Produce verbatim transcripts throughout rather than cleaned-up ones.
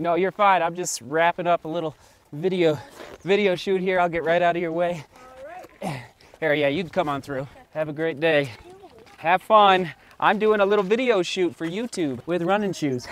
No, you're fine. I'm just wrapping up a little video video shoot here. I'll get right out of your way. All right. Here, yeah, you can come on through. Have a great day. Have fun. I'm doing a little video shoot for YouTube with running shoes.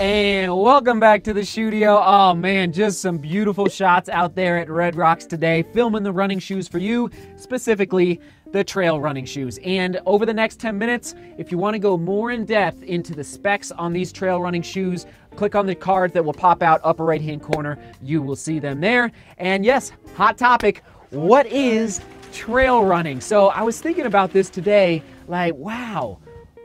And welcome back to the ShoeDio. Oh man, just some beautiful shots out there at Red Rocks today, filming the running shoes for you, specifically the trail running shoes. And over the next ten minutes, if you want to go more in depth into the specs on these trail running shoes, click on the card that will pop out upper right hand corner. You will see them there. And yes, hot topic, what is trail running? So I was thinking about this today, like, wow,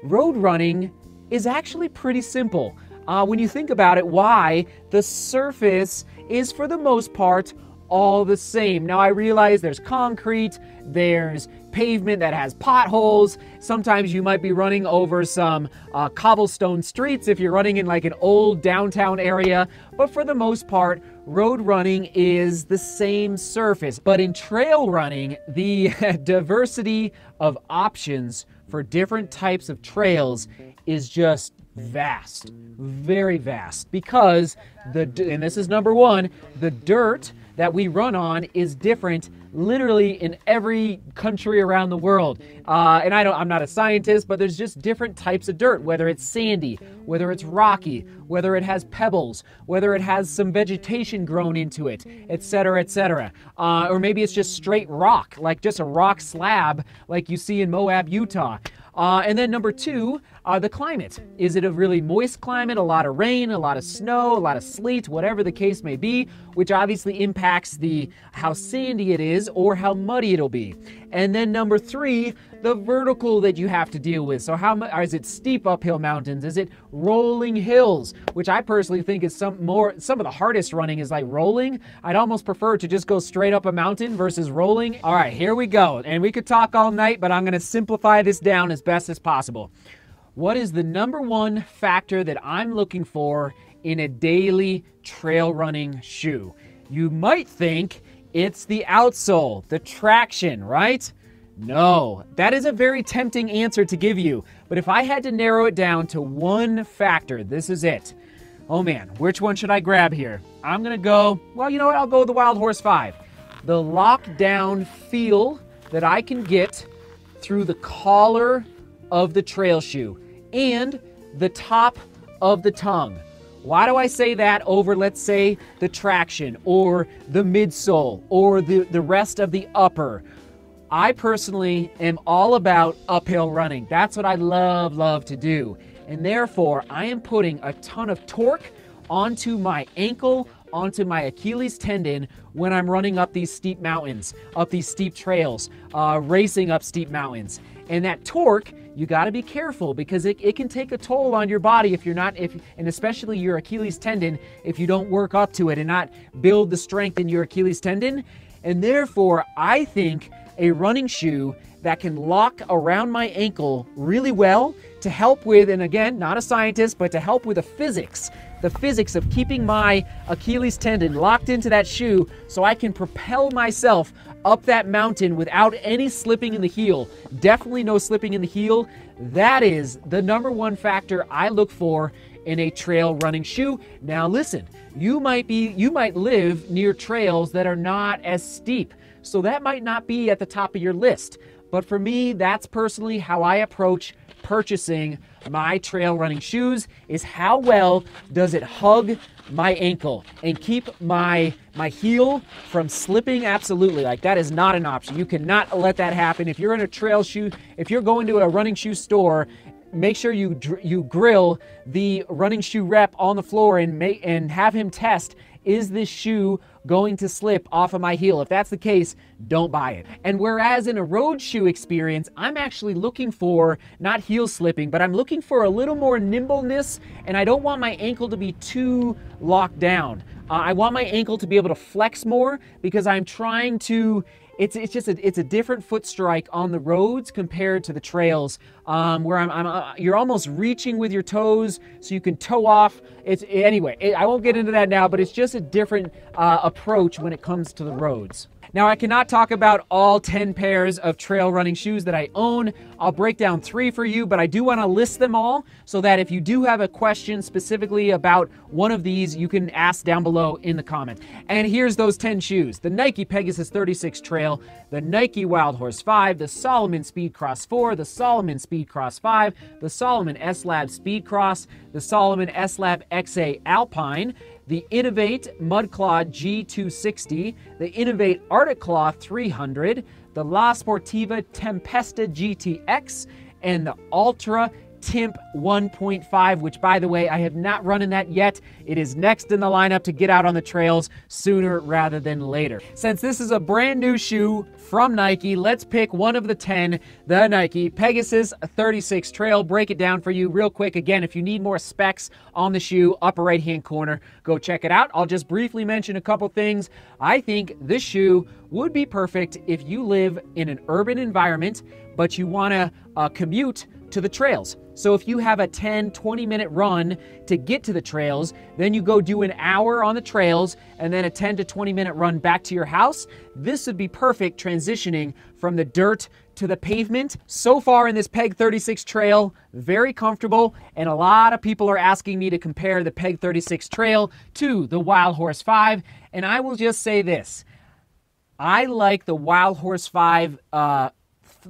road running is actually pretty simple. Uh, when you think about it, why the surface is for the most part all the same. Now I realize there's concrete, there's pavement that has potholes. Sometimes you might be running over some uh, cobblestone streets if you're running in like an old downtown area, but for the most part, road running is the same surface. But in trail running, the diversity of options for different types of trails is just vast, very vast, because the, and this is number one, the dirt that we run on is different literally in every country around the world. Uh, and I don't, I'm not a scientist, but there's just different types of dirt, whether it's sandy, whether it's rocky, whether it has pebbles, whether it has some vegetation grown into it, et cetera, et cetera. Uh, or maybe it's just straight rock, like just a rock slab like you see in Moab, Utah. Uh, and then number two, uh, the climate. Is it a really moist climate, a lot of rain, a lot of snow, a lot of sleet, whatever the case may be, which obviously impacts the how sandy it is or how muddy it'll be. And then number three, the vertical that you have to deal with. So how much, is it steep uphill mountains? Is it rolling hills? Which I personally think is some more, some of the hardest running is like rolling. I'd almost prefer to just go straight up a mountain versus rolling. All right, here we go. And we could talk all night, but I'm gonna simplify this down as best as possible. What is the number one factor that I'm looking for in a daily trail running shoe? You might think it's the outsole, the traction, right? No, that is a very tempting answer to give you, but if I had to narrow it down to one factor, this is it. Oh man, which one should I grab here? I'm gonna go, well, you know what, I'll go with the Wild Horse five. The lockdown feel that I can get through the collar of the trail shoe and the top of the tongue. Why do I say that over, let's say, the traction or the midsole or the, the rest of the upper? I personally am all about uphill running. That's what I love, love to do. And therefore, I am putting a ton of torque onto my ankle, onto my Achilles tendon when I'm running up these steep mountains, up these steep trails, uh, racing up steep mountains. And that torque, you gotta be careful because it, it can take a toll on your body if you're not, if and especially your Achilles tendon, if you don't work up to it and not build the strength in your Achilles tendon. And therefore, I think a running shoe that can lock around my ankle really well to help with, and again, not a scientist, but to help with the physics, the physics of keeping my Achilles tendon locked into that shoe so I can propel myself up that mountain without any slipping in the heel. Definitely no slipping in the heel. That is the number one factor I look for in a trail running shoe. Now listen, you might be, you might live near trails that are not as steep, so that might not be at the top of your list. But for me, that's personally how I approach purchasing my trail running shoes, is how well does it hug my ankle and keep my my heel from slipping. Absolutely, like that is not an option. You cannot let that happen. If you're in a trail shoe, if you're going to a running shoe store, make sure you you grill the running shoe rep on the floor and may, and have him test, is this shoe going to slip off of my heel? If that's the case, don't buy it. And whereas in a road shoe experience, I'm actually looking for not heel slipping, but I'm looking for a little more nimbleness, and I don't want my ankle to be too locked down. Uh, I want my ankle to be able to flex more because I'm trying to, It's, it's just a, it's a different foot strike on the roads compared to the trails, um, where I'm, I'm uh, you're almost reaching with your toes so you can toe off. It's anyway, it, I won't get into that now, but it's just a different uh, approach when it comes to the roads. Now, I cannot talk about all ten pairs of trail running shoes that I own. I'll break down three for you, but I do want to list them all so that if you do have a question specifically about one of these, you can ask down below in the comments. And here's those ten shoes. The Nike Pegasus thirty-six Trail, the Nike Wild Horse five, the Salomon Speedcross four, the Salomon Speedcross five, the Salomon S-Lab Speedcross, the Salomon S-Lab X A Alpine, the INOV eight Mudclaw G two sixty, the INOV eight Arcticlaw three hundred, the La Sportiva Tempesta G T X, and the Ultra Timp one point five, which, by the way, I have not run in that yet. It is next in the lineup to get out on the trails sooner rather than later. Since this is a brand new shoe from Nike, let's pick one of the ten, the Nike Pegasus thirty-six Trail. Break it down for you real quick. Again, if you need more specs on the shoe, upper right hand corner, go check it out. I'll just briefly mention a couple things. I think this shoe would be perfect if you live in an urban environment, but you want to uh, commute to the trails. So if you have a ten, twenty minute run to get to the trails, then you go do an hour on the trails and then a ten to twenty minute run back to your house, this would be perfect transitioning from the dirt to the pavement. So far in this Peg thirty-six Trail, very comfortable, and a lot of people are asking me to compare the Peg thirty-six Trail to the Wild Horse five, and I will just say this. I like the Wild Horse five uh,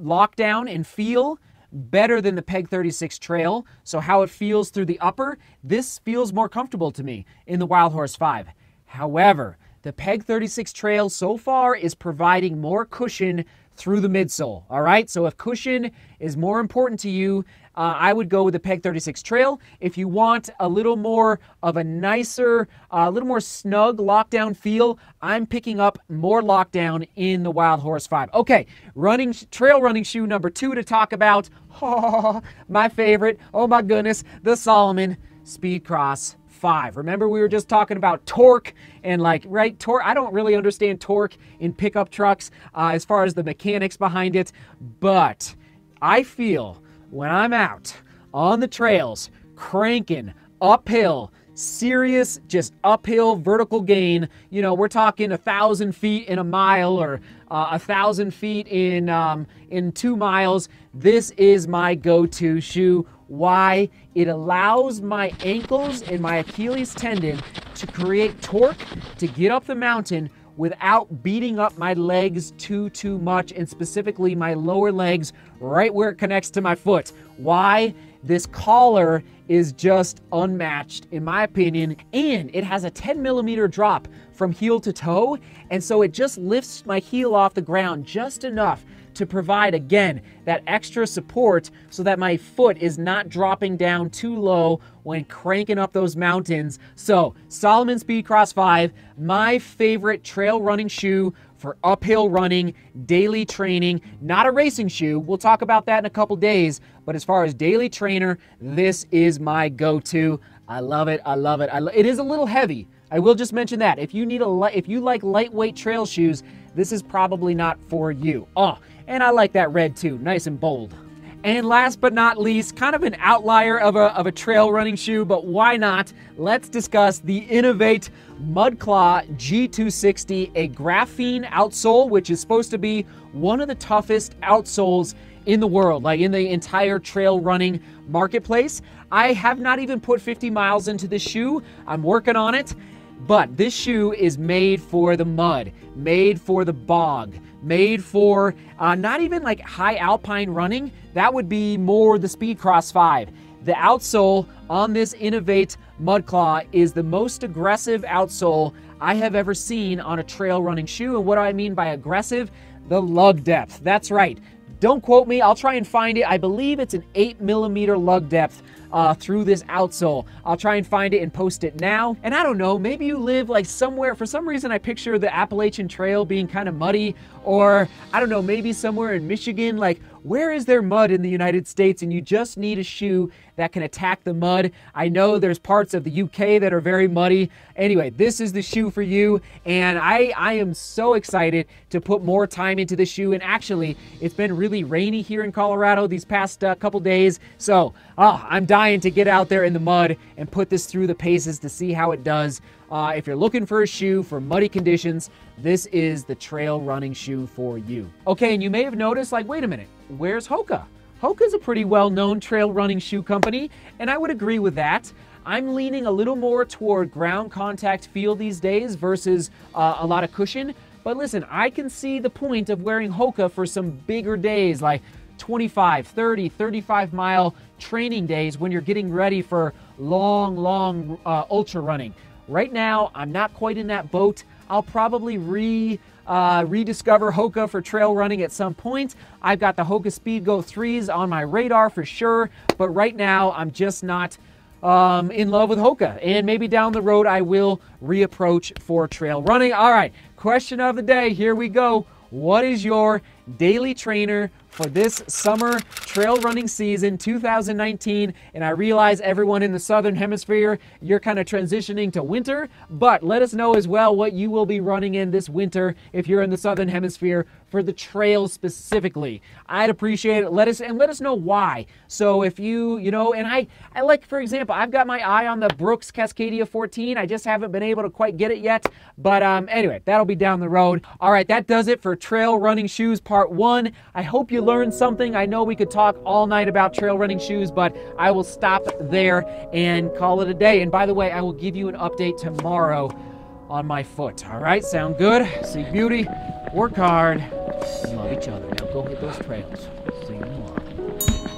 lockdown and feel better than the Peg thirty-six Trail. So how it feels through the upper, this feels more comfortable to me in the Wild Horse five. However, the Peg thirty-six Trail so far is providing more cushion through the midsole, all right? So if cushion is more important to you, uh, I would go with the Peg thirty-six Trail. If you want a little more of a nicer, a uh, little more snug lockdown feel, I'm picking up more lockdown in the Wild Horse five. Okay, running trail running shoe number two to talk about, oh, my favorite, oh my goodness, the Salomon Speedcross five. Remember, we were just talking about torque and like, right, torque. I don't really understand torque in pickup trucks uh, as far as the mechanics behind it, but I feel when I'm out on the trails, cranking uphill, serious, just uphill vertical gain, you know, we're talking a thousand feet in a mile or uh, a thousand feet in, um, in two miles, this is my go-to shoe. Why? It allows my ankles and my Achilles tendon to create torque to get up the mountain without beating up my legs too, too much, and specifically my lower legs right where it connects to my foot. Why? This collar is just unmatched, in my opinion, and it has a ten millimeter drop from heel to toe, and so it just lifts my heel off the ground just enough to provide, again, that extra support so that my foot is not dropping down too low when cranking up those mountains. So, Salomon Speedcross five, my favorite trail running shoe for uphill running, daily training, not a racing shoe. We'll talk about that in a couple days, but as far as daily trainer, this is my go-to. I love it, I love it. I lo- it is a little heavy. I will just mention that. If you need a if you like lightweight trail shoes, this is probably not for you. Oh, and I like that red too, nice and bold. And last but not least, kind of an outlier of a, of a trail running shoe, but why not? Let's discuss the INOV eight Mudclaw G two sixty, a graphene outsole, which is supposed to be one of the toughest outsoles in the world, like in the entire trail running marketplace. I have not even put fifty miles into this shoe. I'm working on it. But this shoe is made for the mud, made for the bog, made for uh, not even like high alpine running. That would be more the Speedcross five. The outsole on this INOV eight Mudclaw is the most aggressive outsole I have ever seen on a trail running shoe. And what do I mean by aggressive? The lug depth. That's right. Don't quote me. I'll try and find it. I believe it's an eight millimeter lug depth uh, through this outsole. I'll try and find it and post it now. And I don't know, maybe you live like somewhere, for some reason I picture the Appalachian Trail being kind of muddy, or I don't know, maybe somewhere in Michigan, like where is there mud in the United States and you just need a shoe that can attack the mud. I know there's parts of the U K that are very muddy. Anyway, this is the shoe for you, and I, I am so excited to put more time into this shoe, and actually, it's been really rainy here in Colorado these past uh, couple days, so oh, I'm dying. dying to get out there in the mud and put this through the paces to see how it does. Uh, if you're looking for a shoe for muddy conditions, this is the trail running shoe for you. Okay, and you may have noticed, like, wait a minute, where's Hoka? Hoka's a pretty well-known trail running shoe company, and I would agree with that. I'm leaning a little more toward ground contact feel these days versus uh, a lot of cushion. But listen, I can see the point of wearing Hoka for some bigger days, like twenty-five, thirty, thirty-five mile training days when you're getting ready for long, long uh, ultra running. Right now, I'm not quite in that boat. I'll probably re, uh, rediscover Hoka for trail running at some point. I've got the Hoka Speedgo threes on my radar for sure, but right now I'm just not Um, in love with Hoka, and maybe down the road I will reapproach for trail running. All right, question of the day, here we go. What is your daily trainer for this summer trail running season two thousand nineteen? And I realize everyone in the Southern Hemisphere, you're kind of transitioning to winter, but let us know as well what you will be running in this winter if you're in the Southern Hemisphere for the trail specifically. I'd appreciate it. Let us and let us know why. So if you, you know, and I, I like, for example, I've got my eye on the Brooks Cascadia fourteen. I just haven't been able to quite get it yet. But um, anyway, that'll be down the road. All right, that does it for Trail Running Shoes Part one. I hope you learned something. I know we could talk all night about trail running shoes, but I will stop there and call it a day. And by the way, I will give you an update tomorrow on my foot. All right, sound good? See beauty, work hard, and love each other. Now go hit those trails. Sing along.